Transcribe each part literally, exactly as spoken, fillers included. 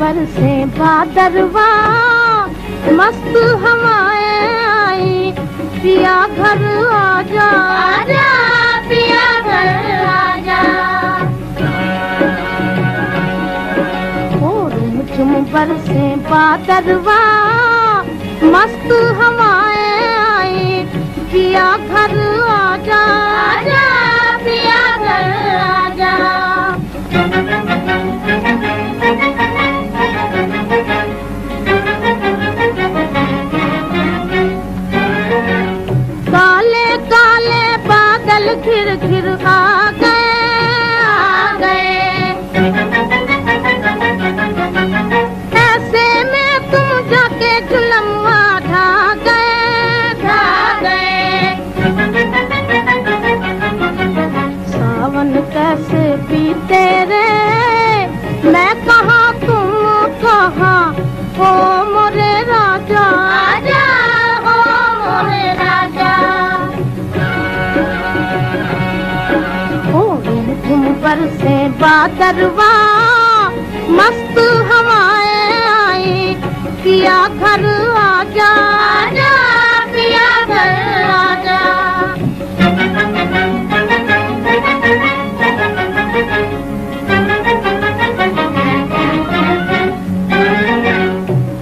बरसे बादरवा, मस्त हवाएं आई, पिया घर आजा, आजा पिया घर आजा। और झुम बरसे बादरवा, मस्त हवाएं आई, पिया घर आजा, आजा पिया घर आजा। घिर घिर आ गए ऐसे में तुम जाके जुलम्मा ढा गए ढा गए। सावन कैसे बीते रे मैं कहा तुम कहा, ओ मोरे राजा राजा, ओ मोरे राजा। बरसे बादरवा, मस्त हवाएं आई, पिया घर आजा, आजा पिया घर आजा।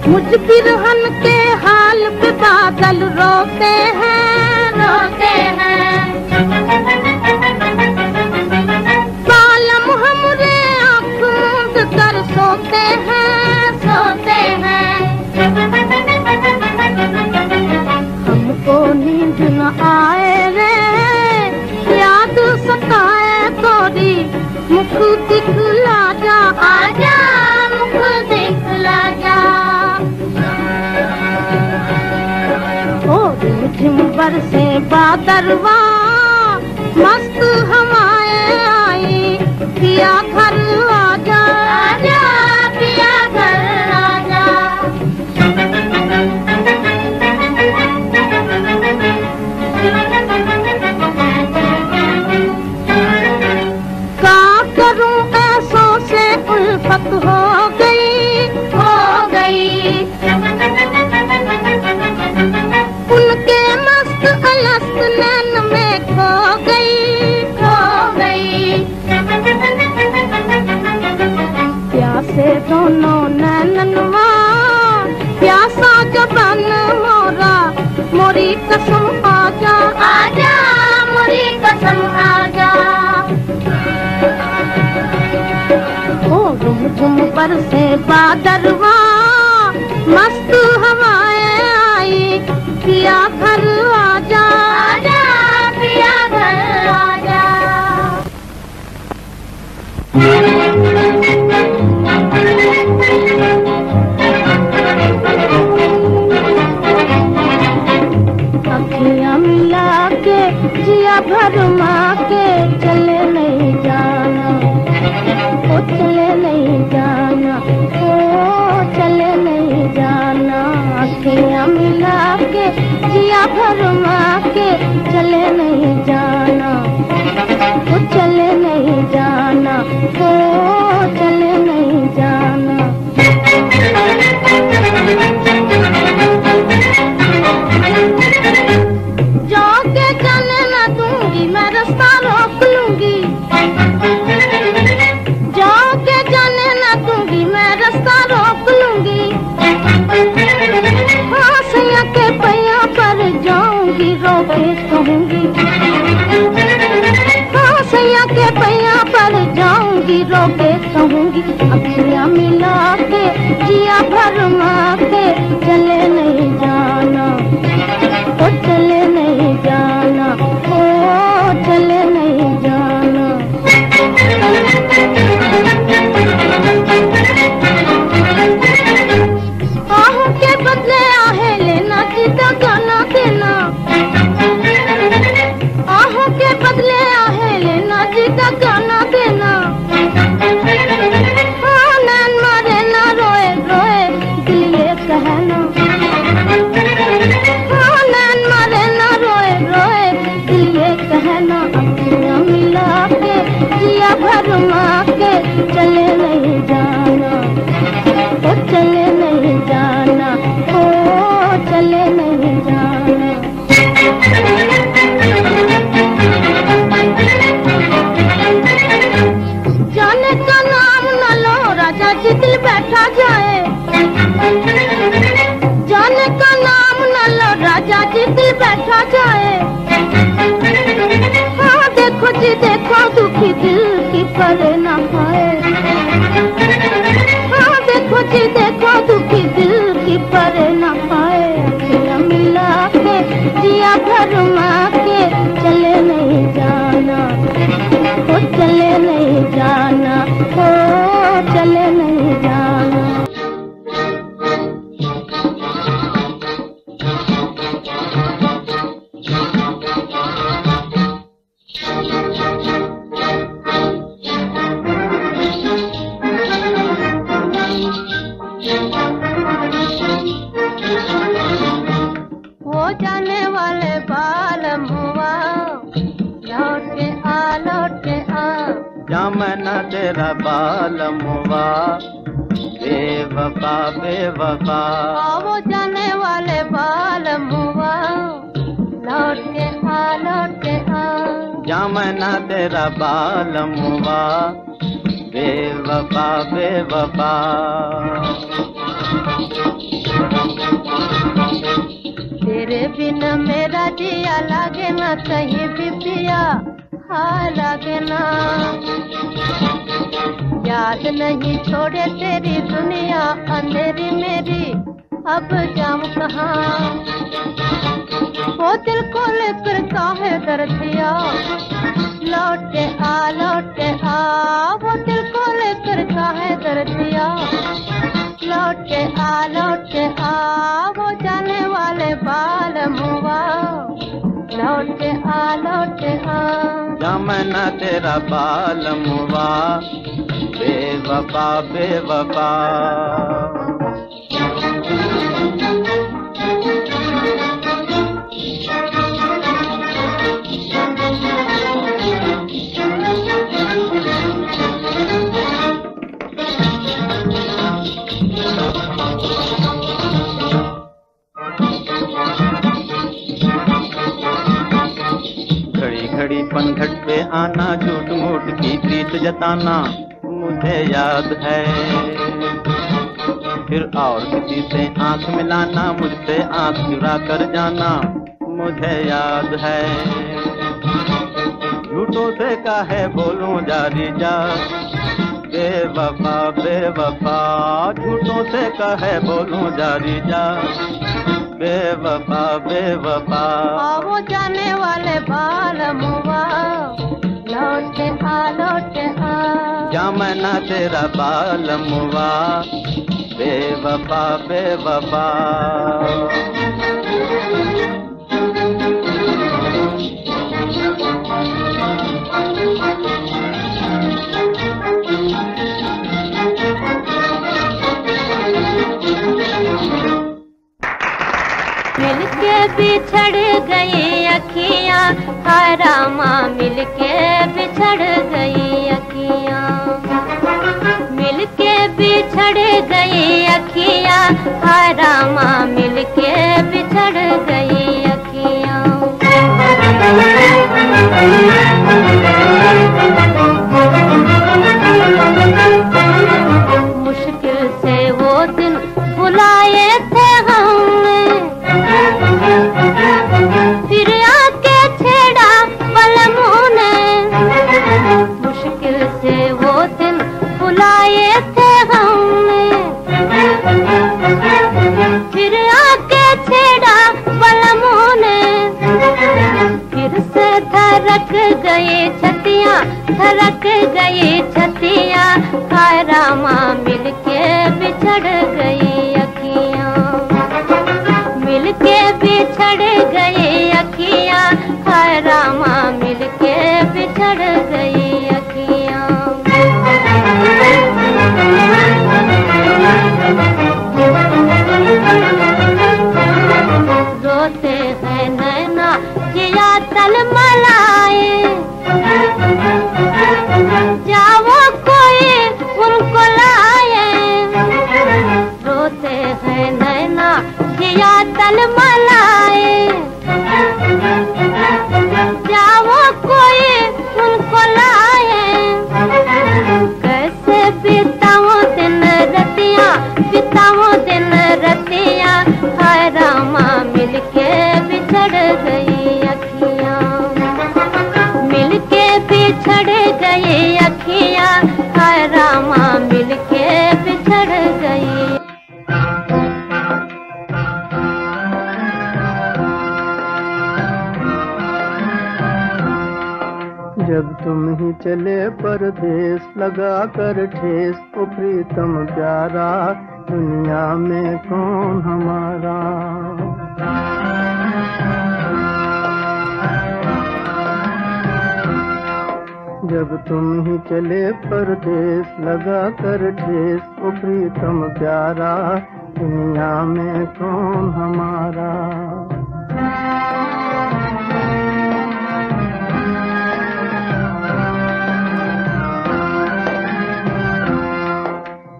मुझ बिरहन के हाल पे बादल रोते हैं रोते हैं। सोते हैं सोते हैं। हमको नींद न आए रे याद सताए तोरी, मुख दिखला जा आजा, मुख दिखला जा। ओ झिम बरसे बादरवा, मस्त हवाएं आई, पिया घर आजा, आजा पिया घर आजा। का करूं ऐसों से उल्फत हो गई हो गई, उनके मस्त अलस्त नैन में खो गई खो गई। से दोनों नैननवा प्यासा जबन मोरा, मोरी कसम आजा, आजा मोरी कसम आजा। ओ झुम झुम बरसे बादरवा, मस्त हवाएं आई, पिया घर आजा, आजा पिया घर आजा। अखियां मिला के जिया भर माँ के चले नहीं जाना, ओ चले नहीं जाना, ओ चले नहीं जाना। अखियां मिला के जिया भर माँ के चले नहीं जाना, ओ चले नहीं जाना, ओ चले नहीं जाना। जाके जाने ना दूंगी मैं, रास्ता रोक लूंगी, जाके जाने ना दूंगी मैं, रास्ता रोक लूंगी। हंसिया के पहिया पर जाऊंगी, रोके कहूंगी, हंसिया के पहिया पर जाऊंगी, रोके कहूंगी। अखियां मिला के जिया भरमा के चले नहीं जाना, ओ चले नहीं जाना, ओ चले नहीं जाना। आहू के बदले आहे लेना, जीता गाना देना, आहू के बदले आहे लेना, जीता गाना देना। हाँ नैन मारे ना रोए रोए दिल ये कहना, कहना। अखियां मिला के जिया भरमा के चले नहीं जाना। आज देखा दुखी दिल की करना है, हाँ देखो जी देखो दुखी दिल की करना है। अखियाँ मिला के जिया भर माँ के चले नहीं जाना, वो चले नहीं जाना, वो चले नहीं जाना। तेरा बाल मुआ बेवफा बेवफा, वो जाने वाले बाल मुआ लौट के आ लौट के आ। जामना तेरा बाल मुआ बेवफा बेवफा। तेरे बिना मेरा दिया लागे ना कहीं भी पिया, हाँ लागे ना। याद नहीं छोड़े तेरी दुनिया अंधेरी मेरी, अब जाऊं कहाँ। वो दिल को लेकर काहे दर्दिया लौटे आ लौटे आ, वो दिल को लेकर काहे दर्दिया लौटे आ लौटे आ। वो जाने वाले बाल मुआ लौटे आ लौटे आ। जमना तेरा बाल मुआ बेवफा बेवफा। घड़ी घड़ी पनघट पे आना, झूठ मूठ की प्रीत जताना मुझे याद है। फिर और किसी से आंख मिलाना, मुझसे आंख चुरा कर जाना मुझे याद है। झूठों से काहे बोलूं जारी जा बेवफा बेवफा, झूठों से काहे बोलूं जारी जा बेवफा बेवफा। वो जाने वाले बाल मुआ लौटे आ लौटे आ। जामना तेरा बाल मुआ बेवफा बेवफा। मिलके बिछड़ गई अखियाँ, हारा माँ मिलके बिछड़ गई अखियाँ, मिलके बिछड़ गई अखियाँ, हारा माँ मिलके बिछड़ गई अखियाँ। मुश्किल से वो दिन बुलाए थे हमने, फिर आके छेड़ा बलमों ने। मुश्किल से वो दिन बुलाए थे हमने, फिर आके छेड़ा बलमों ने। फिर से धड़क गए छतियाँ, धड़क गए छतियाँ, खारा माँ मिलके बिछड़ गई अखियाँ, मिलके बिछड़ गई अखियाँ, खारा माँ मिलके बिछड़ गई अखियाँ। रोते हैं नैना जिया तल मलाए, जाओ कोई उनको लाए। बिछड़ गए अखियाँ, हाय रामा मिलके बिछड़ गए। जब तुम ही चले परदेश लगा कर ठेस, ओ प्रीतम प्यारा दुनिया में कौन हमारा। जब तुम ही चले परदेश लगा कर ठेस, ओ प्रीतम प्यारा दुनिया में कौन हमारा।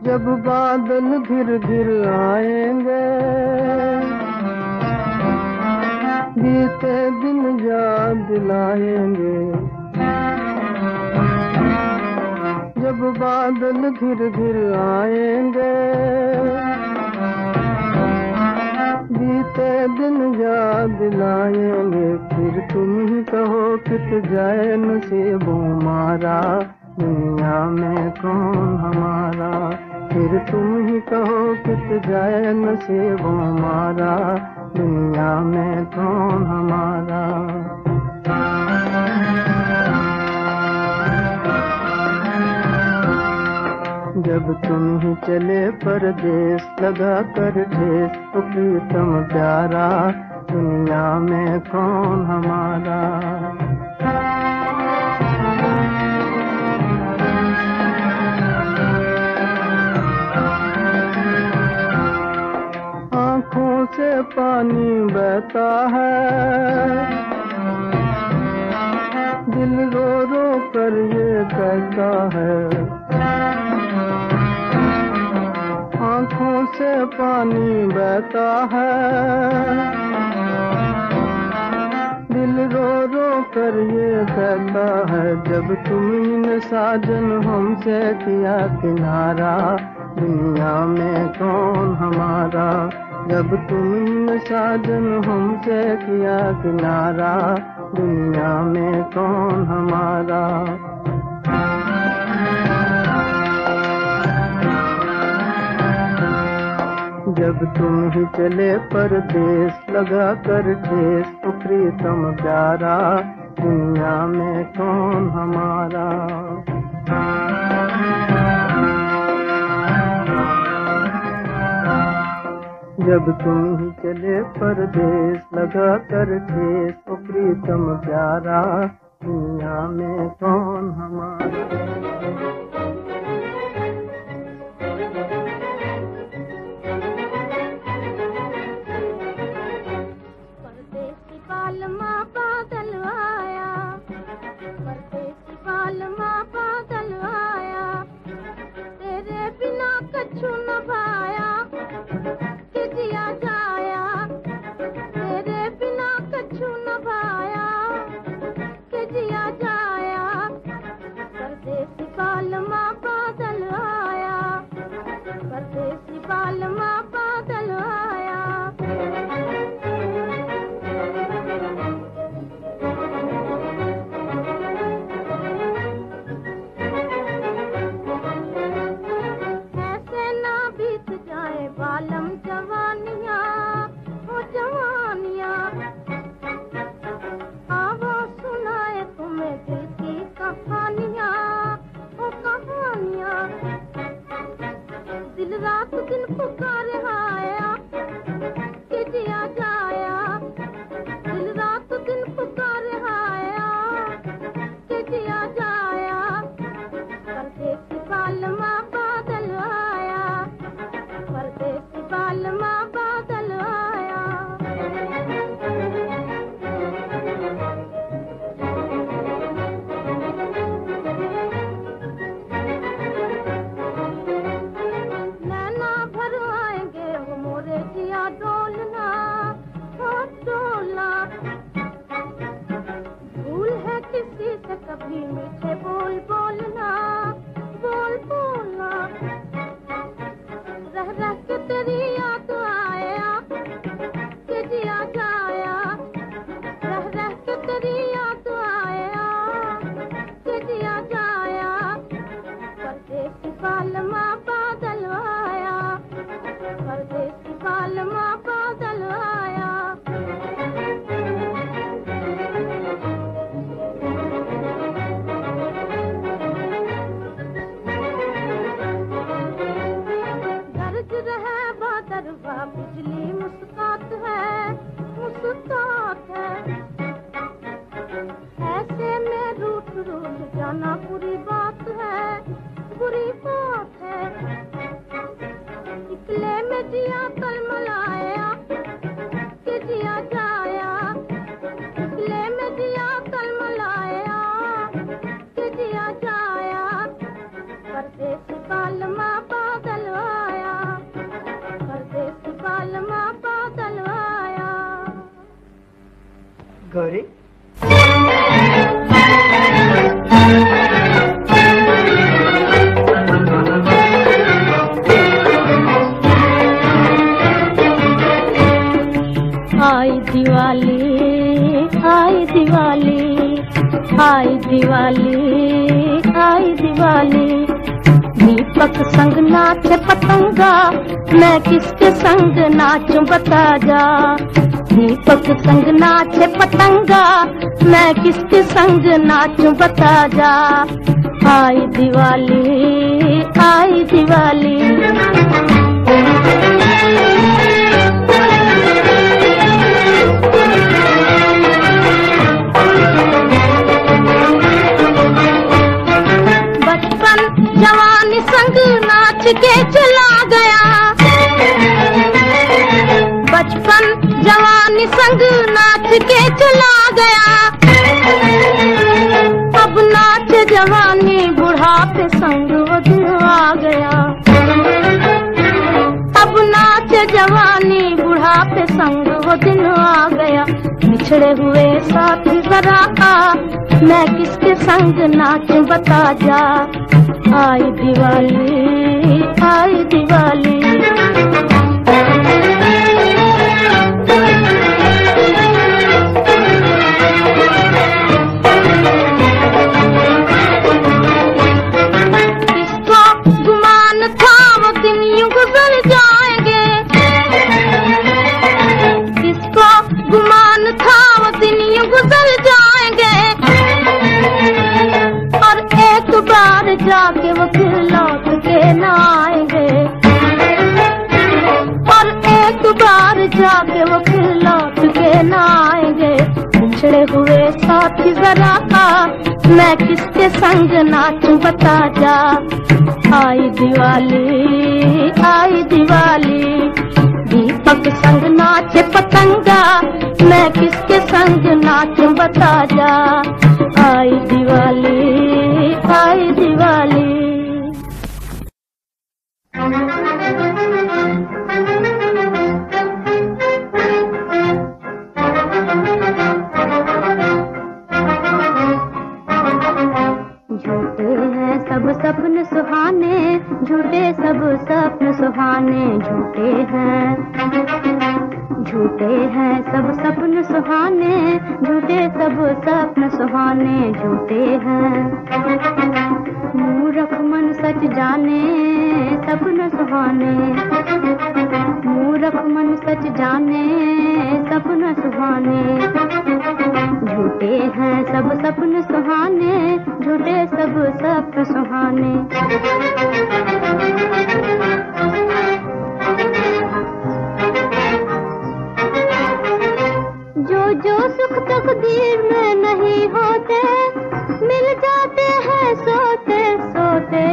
जब बादल घिर घिर आएंगे बीते दिन याद दिलाएंगे, जब बादल घिर घिर आएंगे बीते दिन याद दिलाएंगे। फिर तुम ही कहो कित जाए नसीबों मारा दुनिया में कौन हमारा। फिर तुम ही कहो कित जाए नसीबों हमारा दुनिया में कौन हमारा। जब तुम ही चले परदेश लगा कर ठेस, ओ प्रीतम प्यारा दुनिया में कौन हमारा। से पानी बहता है दिल रो रो कर ये कहता है, आँखों से पानी बहता है दिल रो रो कर ये कहता है। जब तुमने साजन हमसे किया किनारा दुनिया में कौन हमारा। जब तुमने साजन हमसे किया किनारा दुनिया में कौन हमारा। जब तुम ही चले परदेश लगा कर ठेस, ओ प्रीतम प्यारा दुनिया में कौन हमारा। जब तुम ही चले परदेश लगा कर ठेस, ओ प्रीतम प्यारा दुनिया में कौन हमारा। भरवा दिवाली। दीपक संग नाच पतंगा, मैं किसके संग नाचूं बता जा। दीपक संग नाच पतंगा, मैं किसके संग नाचूं बता जा। आई दिवाली आई दिवाली। जवानी संग नाच के चला गया, बचपन जवानी संग नाच के चला गया। अब नाच जवानी बुढ़ापे संग वो दिन आ गया। अब नाच जवानी बुढ़ापे संग वो दिन आ गया। बिछड़े हुए साथी जरा आ, मैं किसके संग नाचूं बता जा। आई दिवाली आई दिवाली। इसको गुमान था वो दिन यूं गुजर जाएंगे। इसको गुमान था वो दिन यूं गुजर जाएंगे। और एक बार जाके लौट के ना आएंगे। और एक बार जाके वो फिर लौट के ना आएंगे। पिछड़े हुए साथी जरा आ, मैं किसके संग नाचूं बता जा। आई दिवाली आई दिवाली। दीपक संग नाचे पतंगा, मैं किसके संग नाचूं बता जा। आई दिवाली आई दिवाली। सपन सुहाने झूठे, सब सपन सुहाने झूठे हैं। झूठे हैं सब सपन सुहाने झूठे, सब सपन सुहाने झूठे हैं। मूरख मन सच जाने सपन सुहाने, मूरख मन सच जाने सपन सुहाने। झूठे हैं सब सपन सुहाने झूठे, सब सपन सुहाने। जो जो सुख तकदीर में नहीं होते, मिल जाते हैं सोते सोते।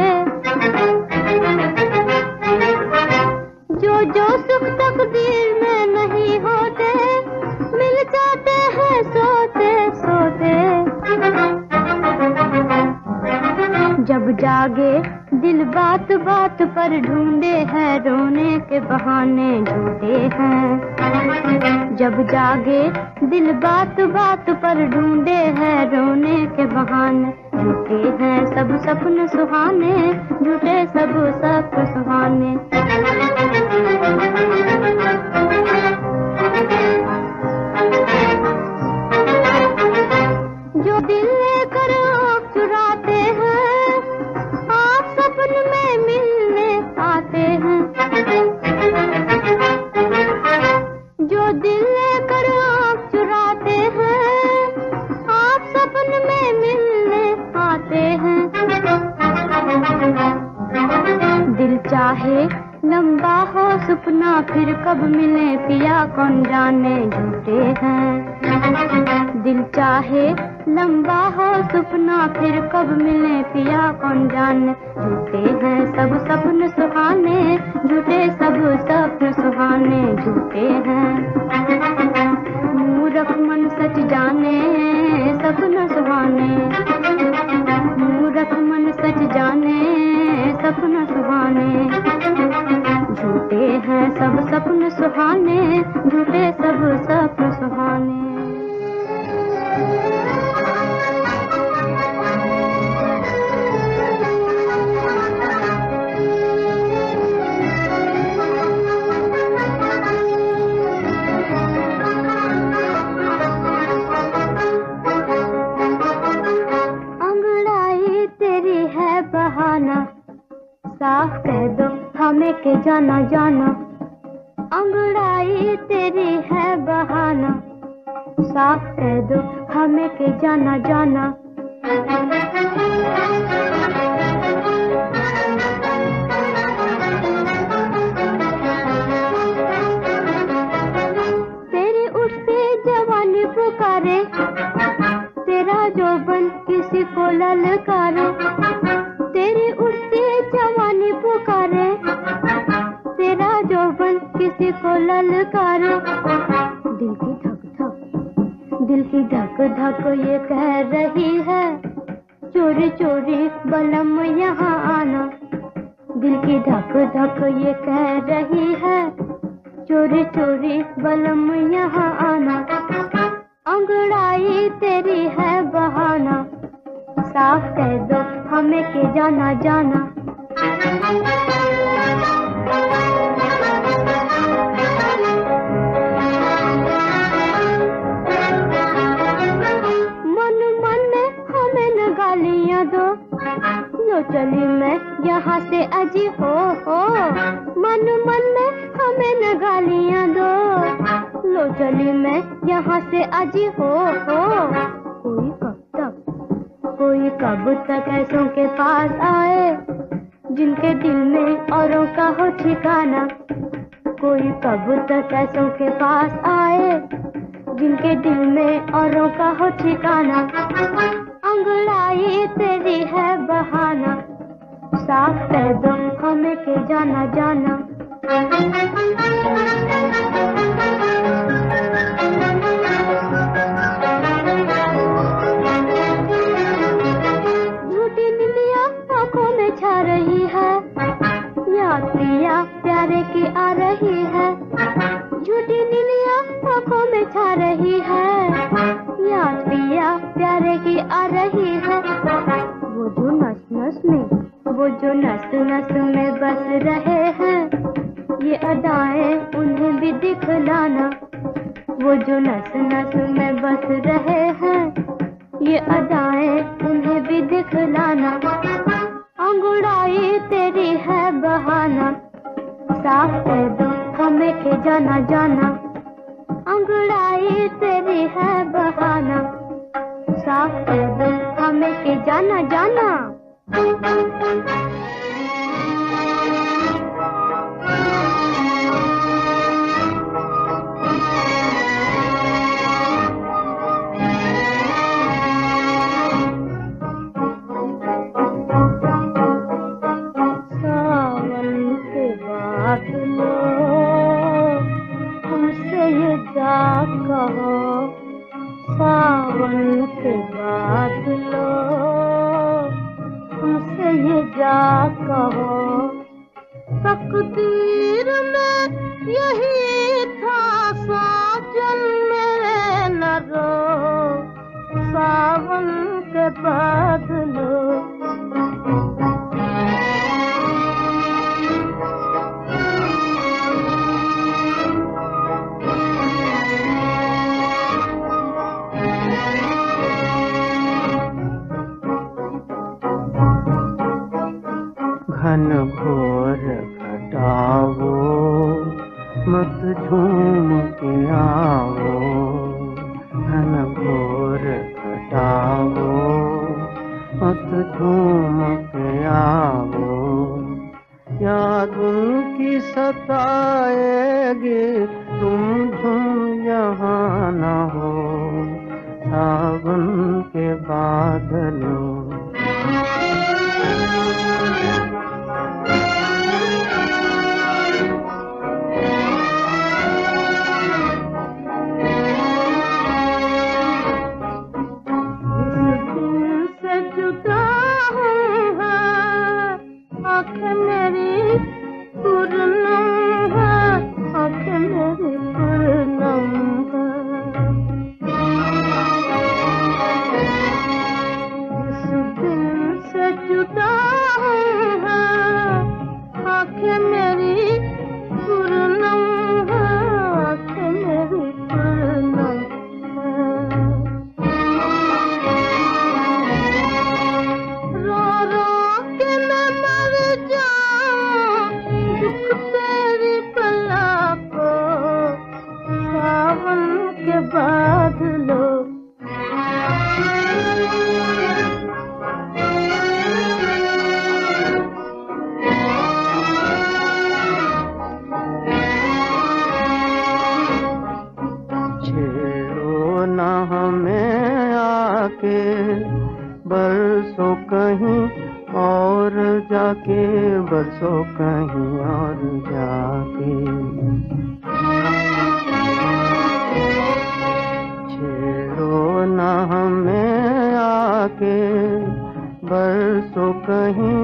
जो जो सुख तकदीर में नहीं होते, मिल जाते हैं सोते सोते। जब जागे दिल बात बात पर ढूंढे हैं रोने के बहाने झूठे हैं। जब जागे दिल बात बात पर ढूंढे हैं रोने के बहाने झूठे हैं। सब सपन सुहाने झूठे, सब सपन सुहाने। जो दिल लेकर आप चुराते हैं, आप सपन में मिलने पाते हैं। जो दिल लेकर आप चुराते हैं, आप सपन में मिलने पाते हैं। दिल चाहे लंबा हो सपना, फिर कब मिले पिया कौन जाने झूठे हैं। दिल चाहे लंबा हो सपना, फिर कब मिले पिया कौन जाने झूठे हैं। सब सपन सुहाने झूठे, सब सपन सुहाने झूठे हैं। मूरख मन सच जाने सपन सुहाने, मूरख मन सच जाने सपन सुहाने। झूठे हैं सब सपन सुहाने झूठे, सब सपन सुहाने। अंगड़ाई तेरी है बहाना, साफ कह दो हमें के जाना जाना। अंगड़ाई तेरी है बहाना, साफ कह दो हमें के जाना जाना। तेरी उठती जवानी पुकारे, तेरा जोबन किसी को ललकारे। तेरी उठती जवानी पुकारे, तेरा जोबन किसी को ललकारे। दिल की धक धक, दिल की धक धक ये कह रही है, चोरी चोरी बलम यहाँ आना। दिल की धक धक ये कह रही है, चोरी चोरी बलम यहाँ आना। अंगड़ाई तेरी है बहाना, साफ कह दो हमें के जाना जाना। मन मन में हमें न गालियाँ दो, जो चली मैं यहाँ से अजी हो हो। मन मन में हमें न गालियाँ दो, लो चली मैं यहाँ से अजी हो हो। कोई कब तक, कोई कब तक ऐसों के पास आए, जिनके दिल में औरों का हो ठिकाना। कोई कब तक ऐसों के पास आए, जिनके दिल में औरों का हो ठिकाना। अंगड़ाई तेरी है बहाना, साफ कह दो हमें के जाना जाना। छा रही है याद पिया प्यारे की आ रही है। झूठी नीलियां आँखों में छा रही है, याद पिया प्यारे की आ रही है। वो जो नस नस में, वो जो नस नस में बस रहे हैं, ये अदाएं उन्हें भी दिखलाना। वो जो नस नस में बस रहे हैं, ये अदाएं उन्हें भी दिखलाना। अंगड़ाई तेरी है बहाना, साफ कह दो हमें के जाना जाना। अंगड़ाई तेरी है बहाना, साफ कह दो हमें के जाना जाना। कहो सावन के बात लो, हमसे ये जा कहो। तकदीर में यही था साजन मेरे, न रो सावन के बात लो। घन घोर घटाओ मत झूम के आओ, घन घोर घटाओ मत झूम के आओ। याद उनकी सताएगी तुम झूम यहाँ न हो, सावन के बादलों। रोक कहीं और जाके, बसो कहीं और जाके। छेड़ो ना हमें आके, बसो कहीं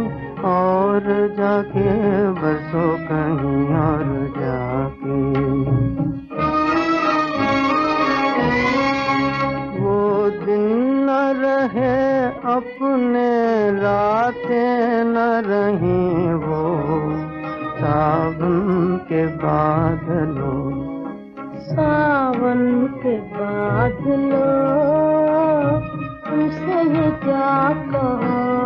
और जाके, बसो कहीं और जाके। रहे अपने रातें न रहीं वो सावन के बादलों, सावन के बादलों, तुमसे क्या कहो।